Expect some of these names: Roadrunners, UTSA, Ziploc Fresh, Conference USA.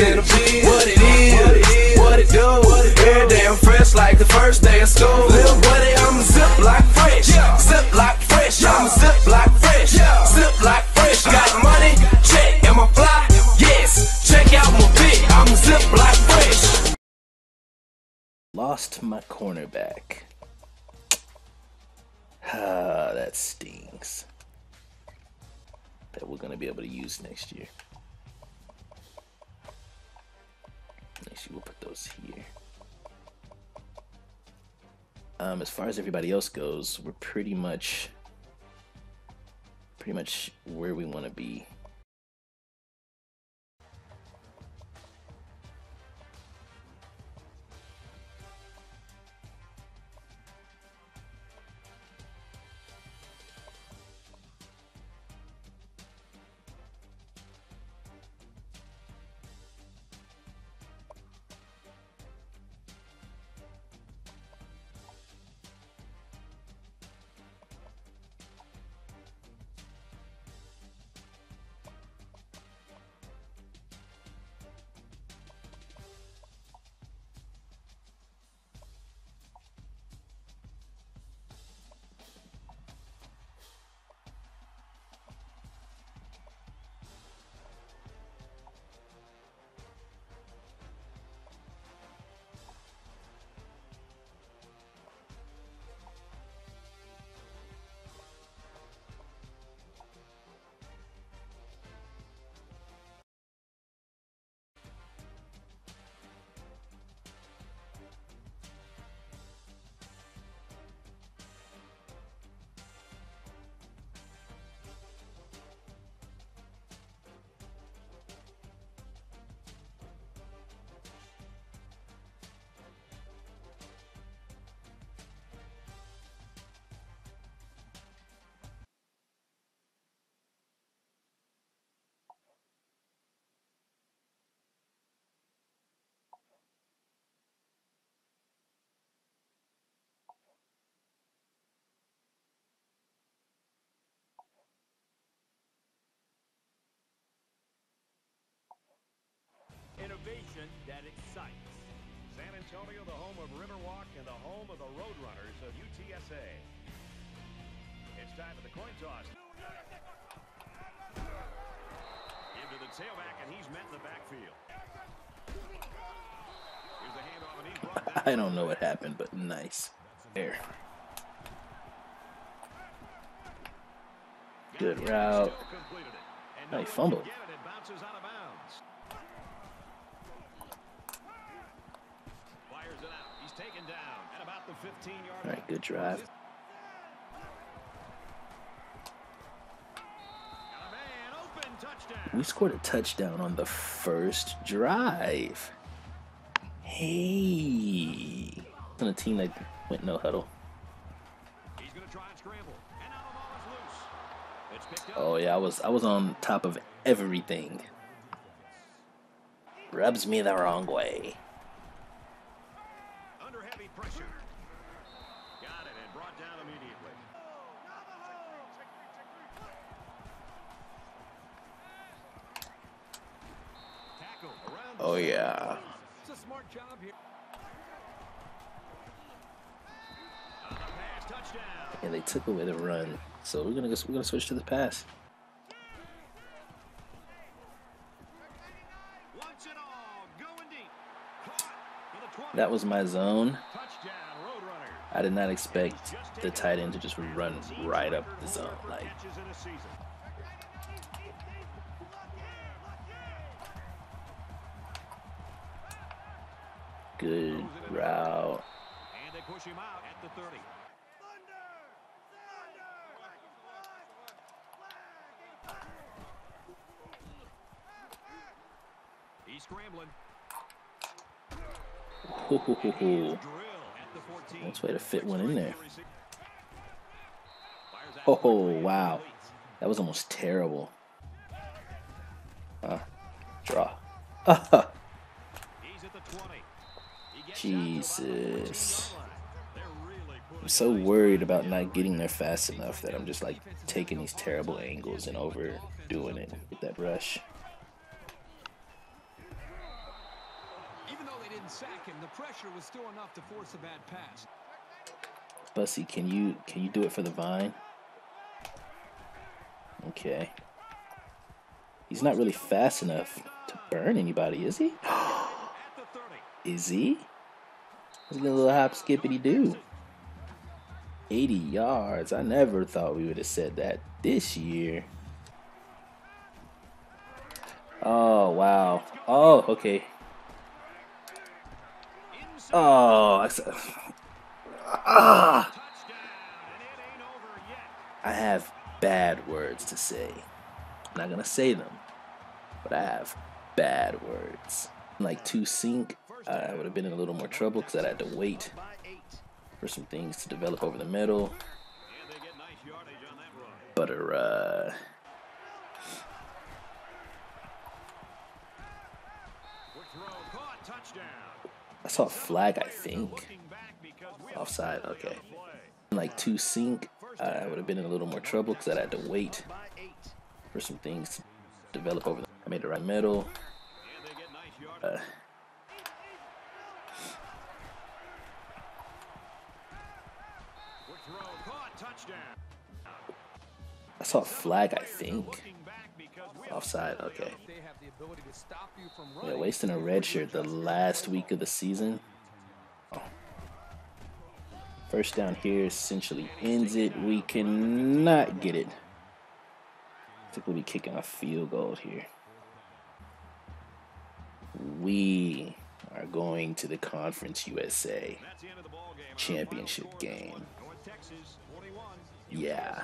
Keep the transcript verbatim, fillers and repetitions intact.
is, what it is, what it do. Every day I'm fresh like the first day of school. Little buddy, I'm a zip like fresh, zip like fresh, I'm a zip like fresh, zip like fresh. Got money, check, am I fly? Yes, check out my beat, I'm a zip like fresh. Lost my cornerback. Ah, that stings. That we're gonna be able to use next year. Next year we'll put those here. Um, as far as everybody else goes, we're pretty much, pretty much where we want to be. Innovation that excites. San Antonio, the home of Riverwalk and the home of the Roadrunners of U T S A. It's time for the coin toss. Into the tailback, and he's met in the backfield. Here's the handoff, and he's brought down. I don't know what happened, but nice. There. Good route. Oh, he fumbled. Taken down at about the fifteen yard. All right, good drive. Got a man open, touchdown. We scored a touchdown on the first drive. Hey, on a team that went no huddle. He's gonna try and scramble, and now the ball is loose. It's picked up. Oh yeah, I was I was on top of everything. Rubs me the wrong way. Oh yeah. It's a smart job here. And they took away the run, so we're gonna go, we're gonna switch to the pass. That was my zone. I did not expect the tight end to just run right up the zone like. Good route. And they push him out at the thirty. He's scrambling. That's way to fit one in there. Oh wow, that was almost terrible. Uh, draw. Jesus. I'm so worried about not getting there fast enough that I'm just like taking these terrible angles and overdoing it with that rush. Even though they didn't sack him, the pressure was still enough to force a bad pass. Bussy, can you can you do it for the Vine? Okay. He's not really fast enough to burn anybody, is he? Is he? He's a little hop skippity do. eighty yards. I never thought we would have said that this year. Oh, wow. Oh, okay. Oh, I said, ah. I have bad words to say. I'm not gonna say them, but I have bad words. Like two sync, I would have been in a little more trouble because I had to wait for some things to develop over the middle. Butter, uh. I saw a flag, I think. Offside, okay. Like two sync, I would have been in a little more trouble because I had to wait for some things to develop over the middle. I made the right middle. Uh, I saw a flag, I think. Offside, okay. Yeah, wasting a red shirt the last week of the season. Oh. First down here essentially ends it. We cannot get it. I think we'll be kicking a field goal here. We are going to the Conference U S A championship game. Yeah.